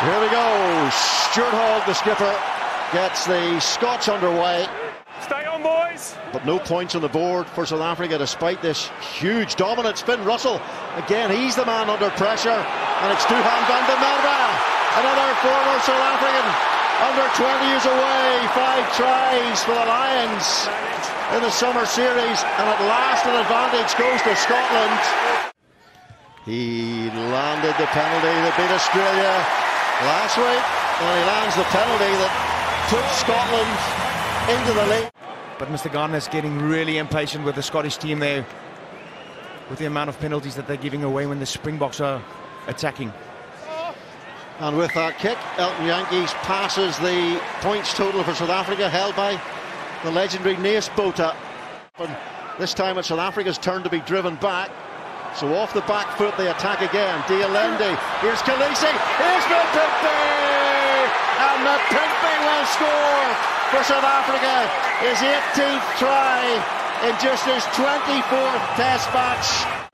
Here we go, Stuart Hogg, the skipper, gets the Scots underway. Stay on, boys! But no points on the board for South Africa despite this huge dominance. Finn Russell, again, he's the man under pressure, and it's Duhan van der Merwe, another former South African, under 20s away, 5 tries for the Lions in the summer series, and at last an advantage goes to Scotland. He landed the penalty that beat Australia last week, and he lands the penalty that puts Scotland into the lead. But Mr. Gardner's getting really impatient with the Scottish team there, with the amount of penalties that they're giving away when the Springboks are attacking. And with that kick, Elton Jantjies passes the points total for South Africa, held by the legendary Nias Bota. And this time it's South Africa's turn to be driven back. So off the back foot they attack again. De Allende, here's Kalise, here's Mapimpi! And Mapimpi will score for South Africa, his 18th try in just his 24th test match.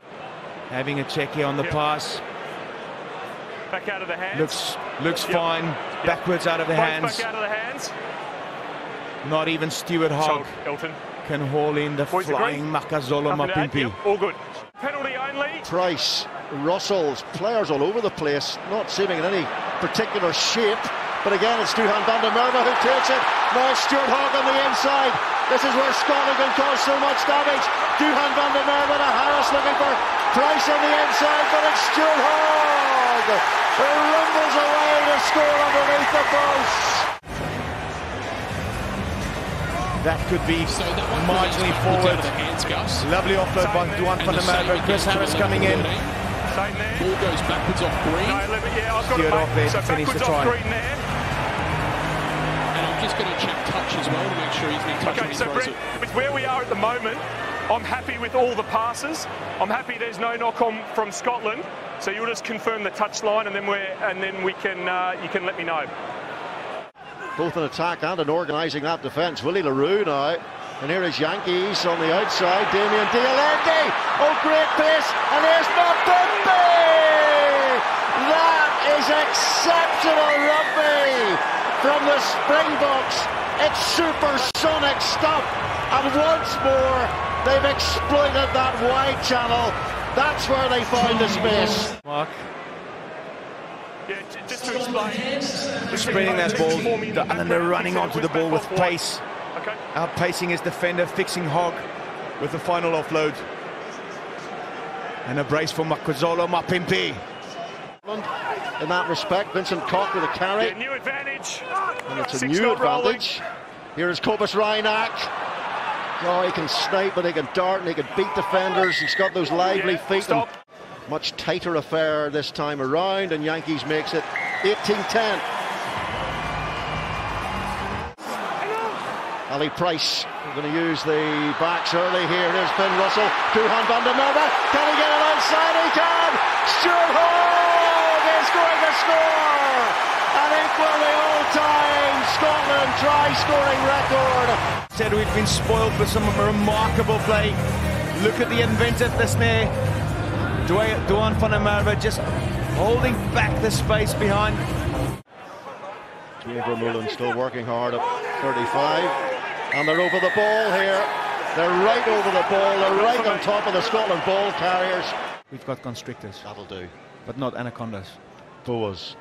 Having a check here on the pass. Back out of the hands. Looks fine. Yep. Backwards out of the hands. Back out of the hands. Not even Stuart Hogg can haul in the flying Makazole Mapimpi. All good. Penalty only. Price, Russell's players all over the place, not seeming in any particular shape. But again, it's Duhan van der Merwe who takes it. Now Stuart Hogg on the inside. This is where Scotland can cause so much damage. Duhan van der Merwe to Harris, looking for Price on the inside, but it's Stuart Hogg who rumbles away to score underneath the post. That could be marginally forward. Lovely offload by Duhan van der Merwe. Chris Harris coming in. Ball goes backwards off green. Stuart off there to finish the try. And I'm just going to check touch as well to make sure he's been touching. Okay, so Brent, with where we are at the moment, I'm happy with all the passes. I'm happy there's no knock on from Scotland. So you'll just confirm the touchline, and then we can you can let me know. Both an attack and an organising that defence. Willie le Roux now. And here is Jantjies on the outside. Damian de Allende. Oh, great pace. And here's Mapimpi. That is exceptional rugby from the Springboks. It's supersonic stuff. And once more, they've exploited that wide channel. That's where they found the space. Mark. Yeah, just to explain, spreading that ball, and they're running onto the ball with pace. Okay. Outpacing his defender, fixing Hogg with the final offload. And a brace for Makazole Mapimpi. In that respect, Vincent Koch with a carry. Yeah, new advantage. And it's a new advantage. Rolling. Here is Cobus Reinach. Oh, he can snipe, but he can dart, and he can beat defenders. He's got those lively feet. Stop. Much tighter affair this time around, and Jantjies makes it 18-10. Ali Price going to use the backs early here. Here's Finn Russell. Duhan van der Merwe. Can he get it onside? He can! Stuart Hogg is going to score! And equal the all-time Scotland try-scoring record. Said we've been spoiled for some remarkable play. Look at the inventiveness there. Duhan van der Merwe just holding back the space behind. Diego Mullen still working hard at 35. And they're over the ball here. They're right over the ball. They're right on top of the Scotland ball carriers. We've got constrictors. That'll do. But not anacondas. Boas.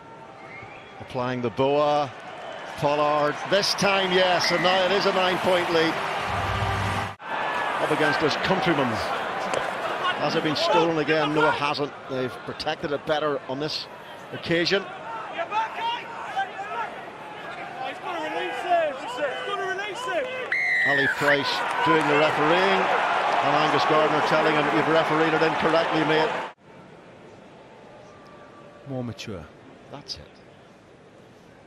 Applying the boa. Pollard. This time, yes. And now it is a 9-point lead. Up against his countrymen. Has it been stolen again? No, it hasn't. They've protected it better on this occasion. You're back, he's got to release him. He's got to release him. Ali Price doing the refereeing, and Angus Gardner telling him, "You've refereed it incorrectly, mate." More mature. That's it.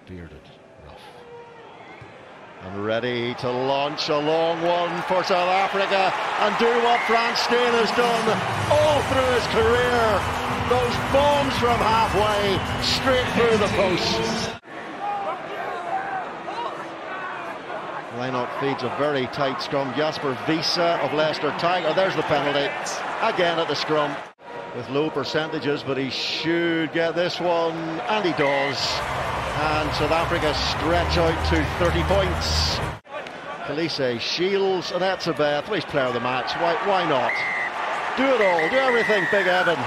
Bearded, rough, and ready to launch a long one for South Africa and do what Franz Steyn has done all through his career. Those bombs from halfway, straight through the posts. Reinach feeds a very tight scrum. Jasper Wiese of Leicester Tiger. There's the penalty again at the scrum. with low percentages, but he should get this one, and he does. And South Africa stretch out to 30 points. Kalise Shields and Etzebeth, least player of the match, why not? Do it all, do everything, Big Evan.